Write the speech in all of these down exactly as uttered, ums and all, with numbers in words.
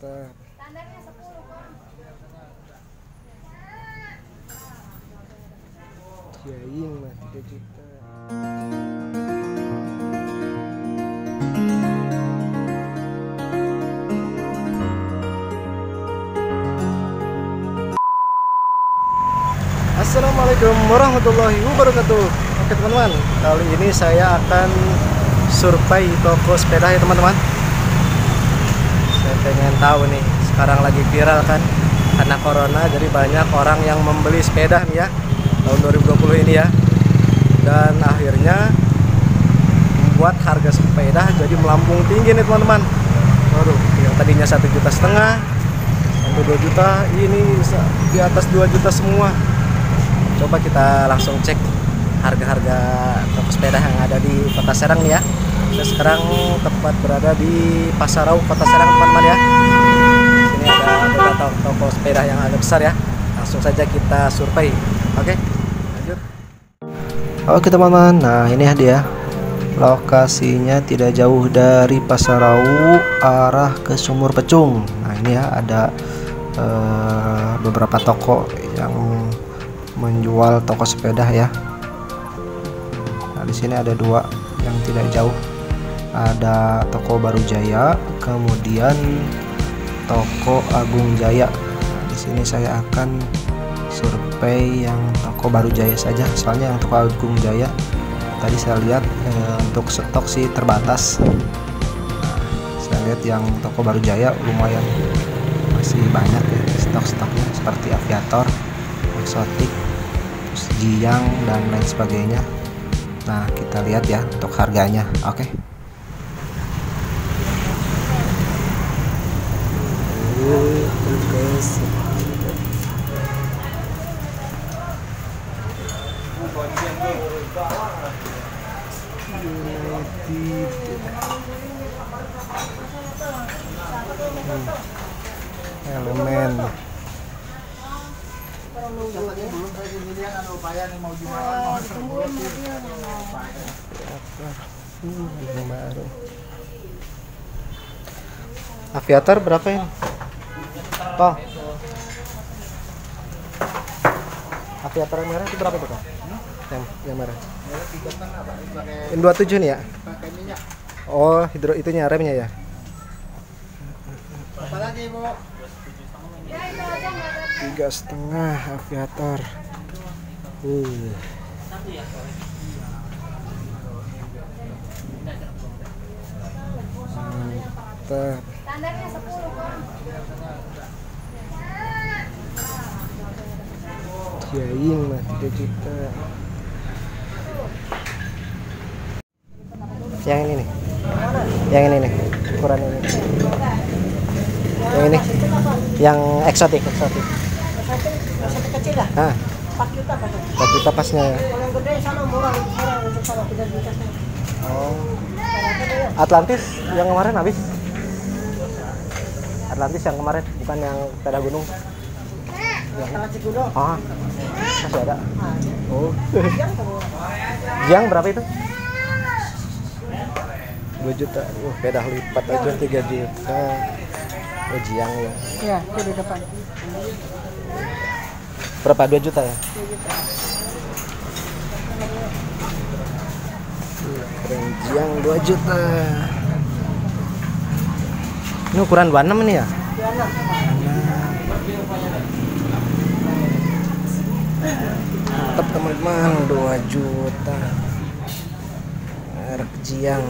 Bentar. Standarnya sepuluh, Bang. Jiang mah tiga juta. Assalamualaikum warahmatullahi wabarakatuh. Oke teman-teman, kali ini saya akan survei toko sepeda ya teman-teman. Saya pengen tahu nih, sekarang lagi viral kan karena corona, jadi banyak orang yang membeli sepeda nih ya tahun dua ribu dua puluh ini ya, dan akhirnya membuat harga sepeda jadi melambung tinggi nih teman-teman. Waduh, yang tadinya satu juta setengah sampai dua juta, ini di atas dua juta semua. Coba kita langsung cek harga-harga toko sepeda yang ada di Kota Serang nih ya. Saya sekarang tepat berada di Pasar Rau, Kota Serang teman-teman ya. Sini ada beberapa toko sepeda yang agak besar ya. Langsung saja kita survei. Oke, lanjut. Oke teman-teman, nah ini dia. Lokasinya tidak jauh dari Pasar Rau arah ke Sumur Pecung. Nah ini ya, ada uh, beberapa toko yang menjual toko sepeda ya. Nah, di sini ada dua yang tidak jauh, ada toko Baru Jaya, kemudian toko Agung Jaya. Nah, di sini saya akan survei yang toko Baru Jaya saja, soalnya yang toko Agung Jaya tadi saya lihat eh, untuk stok sih terbatas. Nah, saya lihat yang toko Baru Jaya lumayan masih banyak ya stok-stoknya, seperti Aviator, eksotik, Jiang dan lain sebagainya. Nah kita lihat ya untuk harganya. Oke okay. hmm. Elemen Aviator berapa ini? Toh. Aviator yang merah itu berapa tuh? Yang yang merah. Yang dua puluh tujuh nih ya? Oh, hidro itunya remnya ya. Apa lagi, Bu? Tiga setengah Aviator. Uh. Mantap. Standarnya sepuluh, Bang. Jiang mah tiga juta. Yang ini nih. Yang ini nih. Ukuran ini. Yang ini. Yang eksotik, eksotik. Eksotik kecil lah. Hah. empat juta pasnya. empat juta pasnya ya. Yang gede sama murah, murah untuk kalau tiga juta. Oh. Atlantis yang kemarin habis. Atlantis yang kemarin, bukan yang sepeda gunung. Gunung. Ah. Masih ada. Oh. Jiang berapa itu? dua juta. Wah, beda lipat aja tiga juta. Oh, Jiang ya. Iya, itu di depan. Berapa? dua juta ya? dua juta. Keren, Jiang dua juta. Ini ukuran dua puluh enam nih ya? Mantap teman-teman, dua juta. Merek Jiang.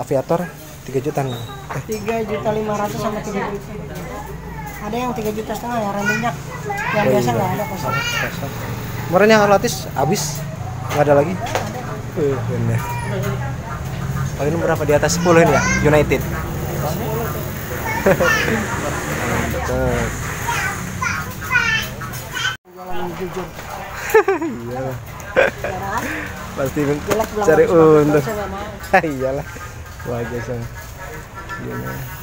Aviator tiga juta nih. tiga juta lima ratus sama tiga juta. Ada yang tiga juta setengah ya, remnya yang oh, biasa nggak iya. Ada kosong. Kemarin yang Atlantis habis, nggak ada lagi. Ada. Uh, bener. Oh ini berapa, di atas sepuluh ini ya, United. Iya. Pasti cari untung. Iyalah, wajar sih.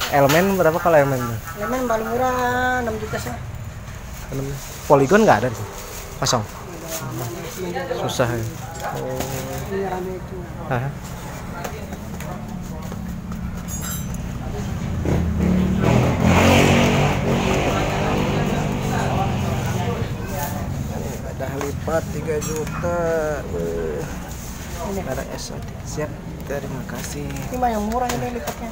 Elemen berapa kalau elemennya? Elemen paling murah enam juta sih. Poligon nggak ada sih, kosong. Susah ya. Oh. Aha. dapat tiga juta. Uh, ada S O T. Siap, terima kasih. Ini mah yang murah ini lipatnya.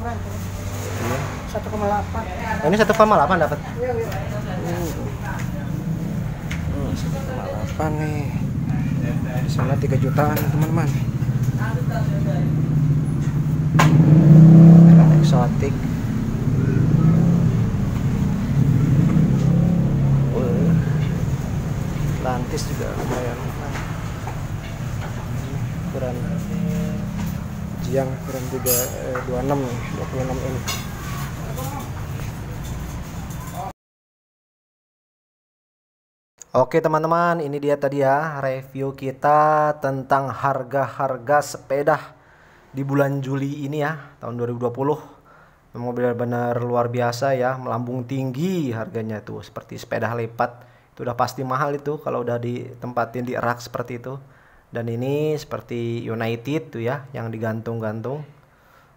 Murah. Iya. satu koma delapan. Ini satu koma delapan dapat. Iya, iya. Hmm, satu koma delapan nih. Di sana tiga jutaan, teman-teman. Eksotik. Atlantis juga lumayan. Ukuran Jiang ukuran juga eh, dua puluh enam nih, dua puluh enam ini. Oke teman-teman, ini dia tadi ya review kita tentang harga-harga sepeda di bulan Juli ini ya, tahun dua ribu dua puluh. Memang benar-benar luar biasa ya, melambung tinggi harganya tuh, seperti sepeda lipat. Itu udah pasti mahal itu kalau udah ditempatin di rak seperti itu. Dan ini seperti United tuh ya, yang digantung-gantung.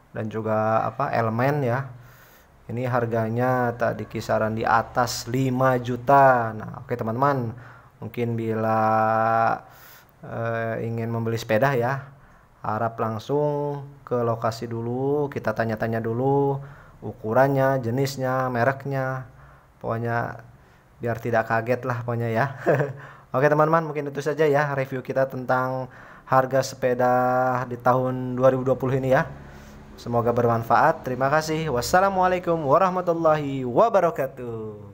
Dan juga apa elemen ya. Ini harganya tadi kisaran di atas lima juta. Nah, oke teman-teman, mungkin bila eh, ingin membeli sepeda ya, harap langsung ke lokasi dulu, kita tanya-tanya dulu ukurannya, jenisnya, mereknya. Pokoknya biar tidak kaget lah pokoknya ya. Oke teman-teman, mungkin itu saja ya review kita tentang harga sepeda di tahun dua ribu dua puluh ini ya. Semoga bermanfaat. Terima kasih. Wassalamualaikum warahmatullahi wabarakatuh.